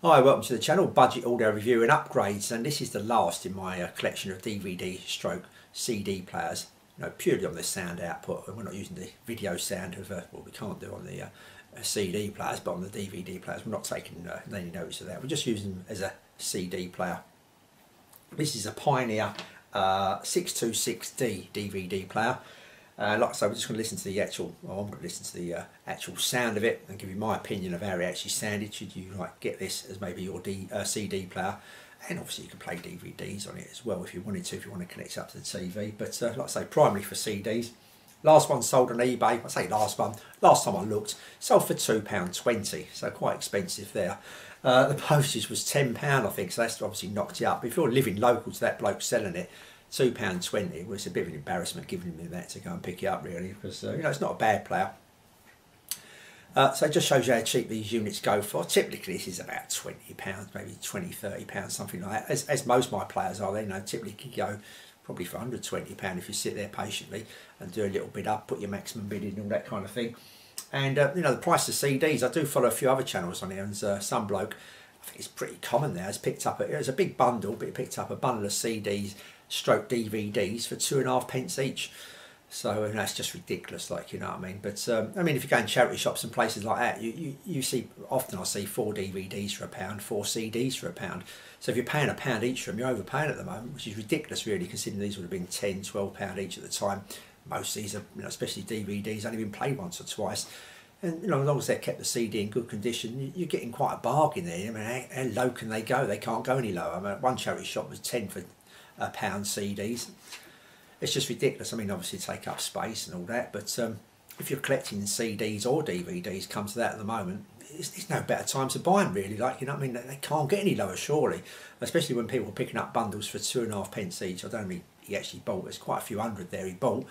Hi, welcome to the channel, Budget Audio Review and Upgrades, and this is the last in my collection of DVD stroke CD players, purely on the sound output. We're not using the video sound of, well, we can't do on the CD players, but on the DVD players we're not taking any notice of that. We're just using them as a CD player. This is a Pioneer 626D DVD player. Like I say, we're just going to listen to the actual, well, I'm going to listen to the actual sound of it and give you my opinion of how it actually sounded. Should you like get this as maybe your CD player, and obviously you can play DVDs on it as well if you wanted to, if you want to connect it up to the TV. But like I say, primarily for CDs. Last one sold on eBay. I say last one. Last time I looked, sold for £2.20, so quite expensive there. The postage was £10, I think, so that's obviously knocked it up. If you're living local to that bloke selling it, £2.20 was a bit of an embarrassment giving him that to go and pick it up, really, because it's not a bad player. So it just shows you how cheap these units go for. Typically this is about £20, maybe £20, £30, something like that, as most of my players are. They typically go probably for £120 if you sit there patiently and do a little bid up, put your maximum bid in and all that kind of thing. And the price of CDs, I do follow a few other channels on here, and some bloke, I think it's pretty common now, has picked up, it was a big bundle, but he picked up a bundle of CDs stroke DVDs for 2.5p each. So that's just ridiculous, like, you know what I mean. But I mean, if you go in charity shops and places like that, you see often, I see 4 DVDs for £1, 4 CDs for £1. So if you're paying £1 each for them, you're overpaying at the moment, which is ridiculous, really, considering these would have been £10, £12 each at the time. Most of these are, especially DVDs, only been played once or twice. And as long as they've kept the CD in good condition, you're getting quite a bargain there. I mean, how low can they go? They can't go any lower. I mean, one charity shop was 10 for £1 CDs. It's just ridiculous. I mean, obviously take up space and all that, but if you're collecting CDs or DVDs, come to that at the moment, there's no better time to buy them, really, like, you know what I mean. They can't get any lower, surely, especially when people are picking up bundles for 2.5p each. I don't mean he actually bought, there's quite a few hundred there he bought,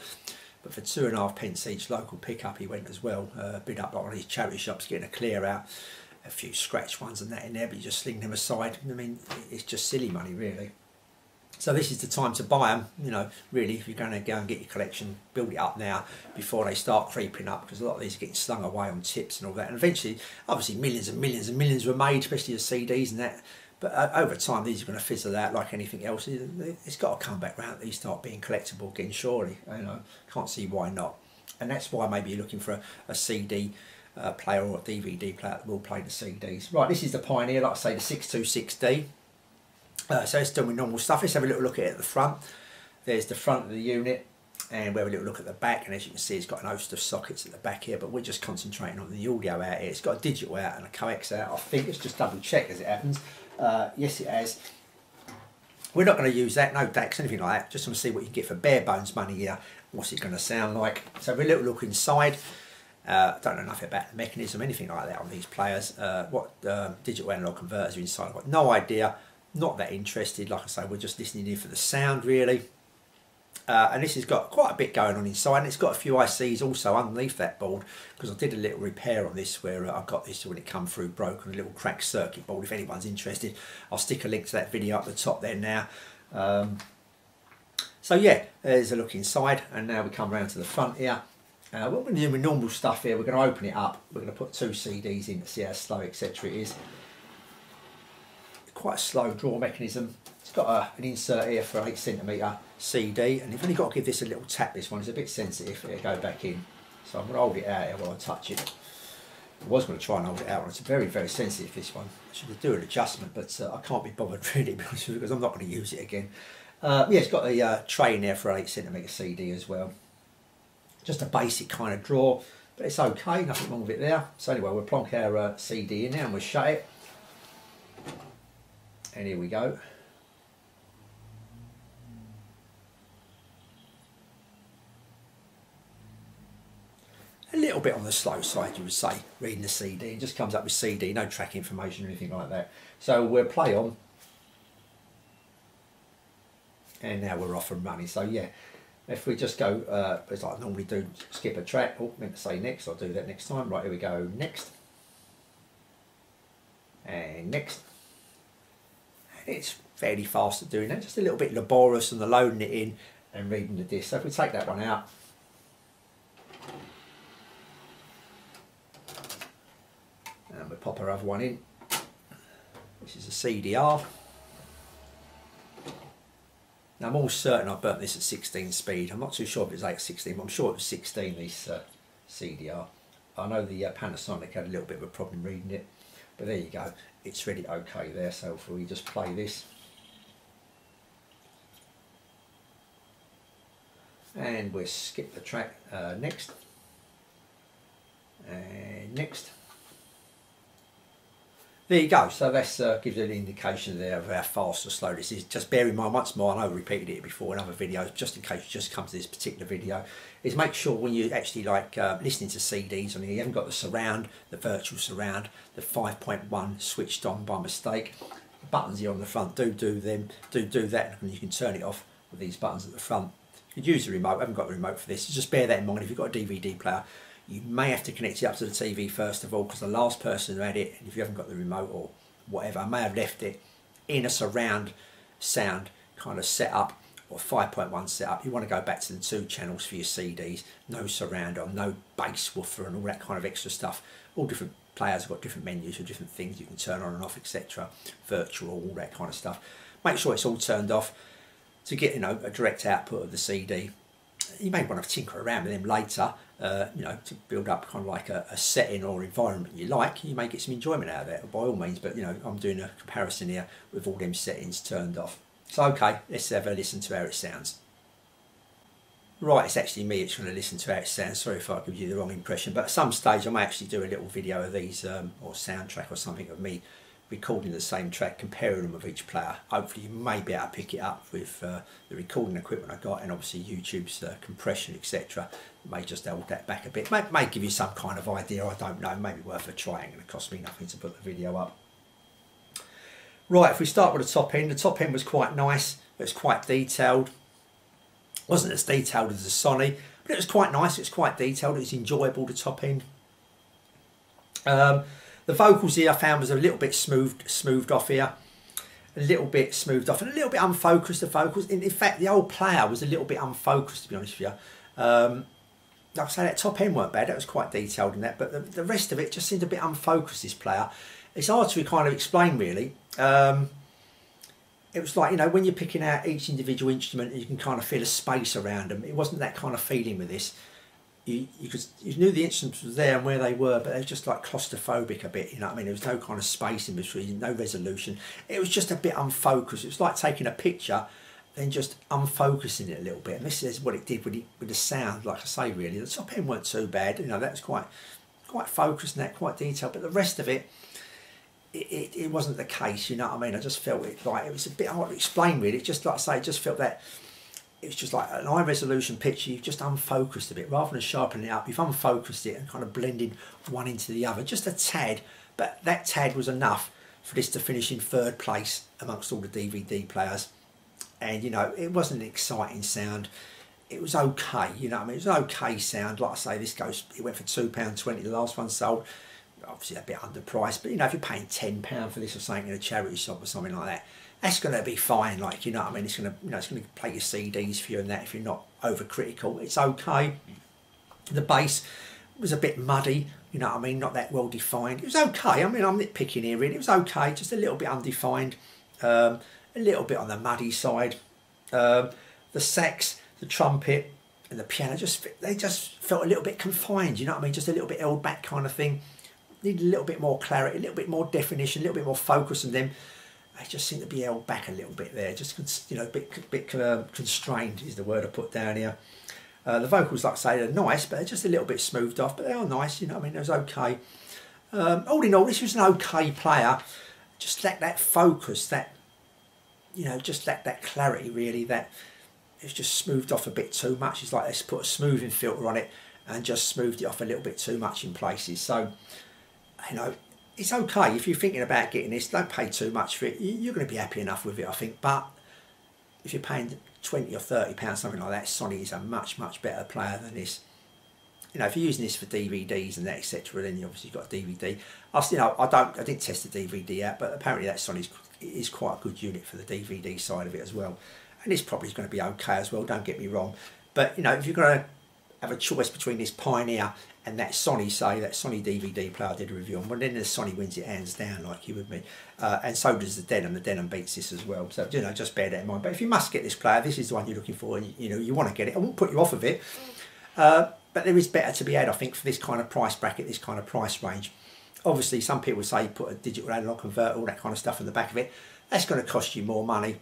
but for 2.5p each local pickup he went as well, bid up like on his charity shops, getting a clear out, a few scratch ones and that in there, but you just sling them aside. I mean, it's just silly money, really. So this is the time to buy them, really, if you're going to go and get your collection, build it up now before they start creeping up, because a lot of these are getting slung away on tips and all that. And eventually, obviously, millions and millions and millions were made, especially the CDs and that. But over time, these are going to fizzle out like anything else. It's got to come back round. These start being collectible again, surely. Can't see why not. And that's why maybe you're looking for a CD player or a DVD player that will play the CDs. Right, this is the Pioneer, like I say, the 626D. So it's done with normal stuff. Let's have a little look at it at the front. There's the front of the unit, and we'll have a little look at the back, and as you can see, it's got an host of sockets at the back here, but we're just concentrating on the audio out here. It's got a digital out and a coax out, I think. Let's just double check as it happens. Yes, it has. We're not going to use that, no DACs, anything like that. Just want to see what you can get for bare bones money here. What's it going to sound like? So we'll have a little look inside. Don't know nothing about the mechanism, anything like that on these players. What digital analog converters are inside, I've got no idea. Not that interested, like I say, we're just listening in for the sound, really. And this has got quite a bit going on inside, and it's got a few ICs also underneath that board, because I did a little repair on this where I got this when it come through broken, a little cracked circuit board. If anyone's interested, I'll stick a link to that video up the top there now. So yeah, there's a look inside, and now we come around to the front here. What we're going to do with normal stuff here, we're going to open it up, we're going to put 2 CDs in to see how slow, etc. it is. Quite a slow draw mechanism. It's got an insert here for an 8cm CD, and you've only got to give this a little tap. This one is a bit sensitive, it'll go back in, so I'm going to hold it out here while I touch it. I was going to try and hold it out, it's very, very sensitive, this one. I should do an adjustment, but I can't be bothered, really, because I'm not going to use it again. Yeah, it's got the tray in there for an 8cm CD as well. Just a basic kind of draw, but it's okay, nothing wrong with it there. So anyway, we'll plonk our CD in there and we'll shut it. And here we go. A little bit on the slow side, you would say, reading the CD. It just comes up with CD, no track information or anything like that. So we'll play on. And now we're off and running. So yeah, if we just go, as I normally do, skip a track. Oh, meant to say next, I'll do that next time. Right, here we go, next. And next. It's fairly fast at doing that, just a little bit laborious on the loading it in and reading the disc. So if we take that one out, and we pop our other one in, This is a CDR. Now I'm all certain I burnt this at 16 speed. I'm not too sure if it's 8 or 16, but I'm sure it was 16, this CDR. I know the Panasonic had a little bit of a problem reading it, but there you go, it's really okay there. So if we just play this, and we'll skip the track, next, and next. There you go, so that gives an indication there of how fast or slow this is. Just bear in mind, once more, I know I've repeated it before in other videos, just in case you just come to this particular video, is make sure when you actually like listening to CDs, I mean, you haven't got the surround, the virtual surround, the 5.1 switched on by mistake. The buttons here on the front do that, and you can turn it off with these buttons at the front. You could use the remote, I haven't got a remote for this, so just bear that in mind. If you've got a DVD player, you may have to connect it up to the TV first of all, because the last person who had it, if you haven't got the remote or whatever, may have left it in a surround sound kind of setup or 5.1 setup. You want to go back to the 2 channels for your CDs, no surround on, no bass woofer and all that kind of extra stuff. All different players have got different menus or different things you can turn on and off, etc. Virtual, all that kind of stuff. Make sure it's all turned off to get, you know, a direct output of the CD. You may want to tinker around with them later, you know, to build up kind of like a setting or environment you like. You may get some enjoyment out of it by all means, but you know, I'm doing a comparison here with all them settings turned off. So okay, let's have a listen to how it sounds. Right, it's actually me that's going to listen to how it sounds. Sorry if I give you the wrong impression, but at some stage I may actually do a little video of these or soundtrack or something of me recording the same track, comparing them with each player. Hopefully you may be able to pick it up with the recording equipment I got, and obviously YouTube's compression, etc. may just hold that back a bit. May give you some kind of idea, I don't know, maybe worth a try. Ain't going to cost me nothing to put the video up. Right, if we start with the top end was quite nice, it was quite detailed. It wasn't as detailed as the Sony, but it was quite nice, it's quite detailed, it's enjoyable, the top end. The vocals here I found was a little bit smoothed off here, a little bit smoothed off and a little bit unfocused, the vocals. In fact, the old player was a little bit unfocused, to be honest with you. Like I say, that top end weren't bad, that was quite detailed in that, but the rest of it just seemed a bit unfocused, this player. It's hard to kind of explain, really. It was like, you know, when you're picking out each individual instrument, you can kind of feel a space around them. It wasn't that kind of feeling with this. You knew the instruments were there and where they were, but they were just like claustrophobic a bit, you know what I mean? There was no kind of space in between, no resolution. It was just a bit unfocused. It was like taking a picture, then just unfocusing it a little bit. And this is what it did with the sound, like I say, really. The top end weren't too bad, you know, that was quite focused and that, quite detailed. But the rest of it, it wasn't the case, you know what I mean? I just felt it like, it was a bit hard to explain, really. It just, like I say, it just felt that, it's just like an high resolution picture, you've just unfocused a bit. Rather than sharpening it up, you've unfocused it and kind of blended one into the other, just a tad, but that tad was enough for this to finish in 3rd place amongst all the DVD players. And you know, it wasn't an exciting sound, it was okay, you know what I mean, it was an okay sound. Like I say, this goes, it went for £2.20, the last one sold, obviously a bit underpriced, but you know, if you're paying £10 for this or something in a charity shop or something like that, that's going to be fine, like, you know what I mean, it's going to, you know, it's going to play your CDs for you and that, if you're not overcritical, it's okay. The bass was a bit muddy, you know what I mean, not that well defined. It was okay, I mean, I'm nitpicking here really, it was okay, just a little bit undefined, a little bit on the muddy side. The sax, the trumpet and the piano, they just felt a little bit confined, you know what I mean, just a little bit held back kind of thing. Needed a little bit more clarity, a little bit more definition, a little bit more focus on them. They just seem to be held back a little bit there, just, you know, a bit constrained is the word I put down here. The vocals, like I say, are nice, but they're just a little bit smoothed off, but they are nice, you know what I mean, it was okay. All in all, this was an okay player, just lacked that focus, that, you know, just lacked that clarity really, that it's just smoothed off a bit too much. It's like let's put a smoothing filter on it and just smoothed it off a little bit too much in places. So, you know, it's okay if you're thinking about getting this, don't pay too much for it, you're going to be happy enough with it, I think. But if you're paying £20 or £30, something like that, Sony is a much better player than this. You know, if you're using this for DVDs and that, etc., then you obviously got a DVD. I didn't test the DVD out, but apparently that Sony is quite a good unit for the DVD side of it as well, and it's probably going to be okay as well, don't get me wrong. But you know, if you're going to have a choice between this Pioneer and that Sony, say, that Sony DVD player I did a review on, well, then the Sony wins it hands down, like you would mean. And so does the Denon. The Denon beats this as well. So, you know, just bear that in mind. But if you must get this player, this is the one you're looking for, and, you know, you want to get it. I won't put you off of it. But there is better to be had, I think, for this kind of price bracket, this kind of price range. Obviously, some people say put a digital analog converter, all that kind of stuff in the back of it. That's going to cost you more money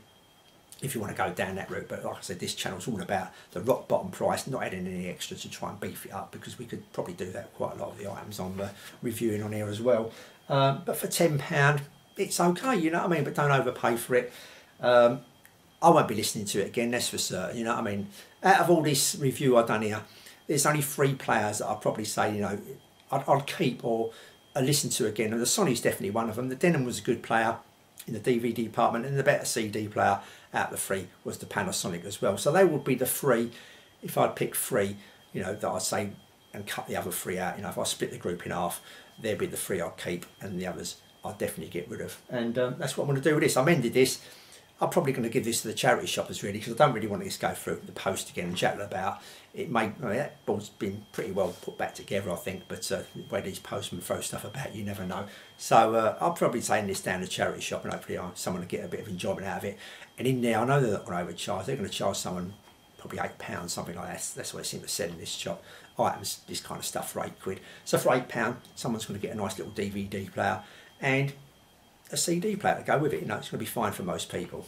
if you want to go down that route. But like I said, this channel's all about the rock bottom price, not adding any extra to try and beef it up, because we could probably do that with quite a lot of the items I'm reviewing on here as well. But for £10, it's okay, you know what I mean? But don't overpay for it. I won't be listening to it again, that's for certain, you know what I mean? Out of all this review I've done here, there's only 3 players that I'd probably say, you know, I'd keep or listen to again. And the Sony's definitely one of them. The Denon was a good player in the DVD department, and the better CD player out of the 3 was the Panasonic as well. So they would be the 3, if I'd pick 3, you know, that I'd say, and cut the other 3 out. You know, if I split the group in half, there'd be the 3 I'd keep, and the others I'd definitely get rid of. And that's what I'm going to do with this. I'm ended this. I'm probably going to give this to the charity shoppers, really, because I don't really want this to go through the post again and chat about it. I mean, that board's been pretty well put back together, I think, but the way these postmen throw stuff about, you never know. So I'll probably send this down to the charity shop, and hopefully someone will get a bit of enjoyment out of it. And in there, I know they're not going to overcharge. They're going to charge someone probably £8, something like that. That's what they seem to sell in this shop. Items, this kind of stuff for £8. So for £8, someone's going to get a nice little DVD player and a CD player to go with it. You know, it's going to be fine for most people.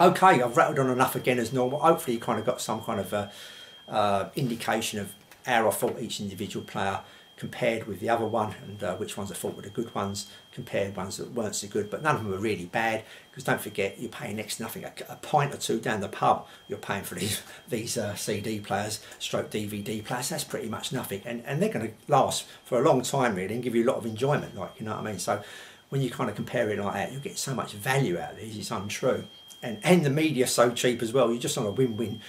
Okay, I've rattled on enough again as normal. Hopefully you kind of got some kind of indication of how I thought each individual player compared with the other one, and which ones I thought were the good ones, compared ones that weren't so good, but none of them were really bad, because don't forget, you're paying next to nothing. A pint or two down the pub, you're paying for these CD players, stroke DVD players. That's pretty much nothing, and they're going to last for a long time, really, and give you a lot of enjoyment, like, you know what I mean? So when you kind of compare it like that, you get so much value out of these, it's untrue. And the media's so cheap as well, you're just on a win-win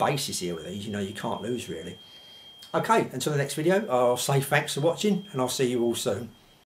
basis here with these, you know, you can't lose really. Okay, until the next video, I'll say thanks for watching, and I'll see you all soon.